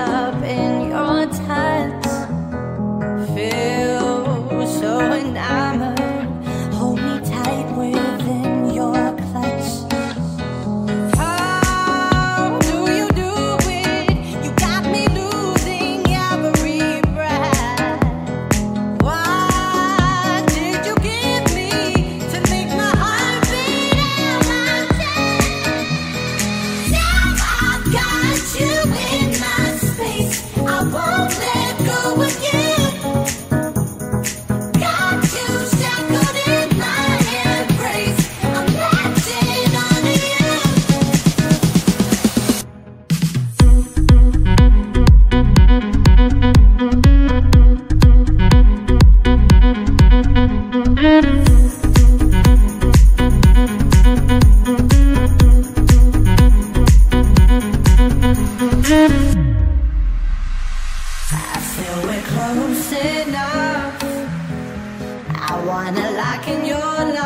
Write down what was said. up in your touch. Feel so enamored, hold me tight within your clutch. How do you do it? You got me losing every breath. What did you give me to make my heart beat in my chest? Now I've got you in my space, I won't let go again. I feel we're close enough, I wanna lock in your love.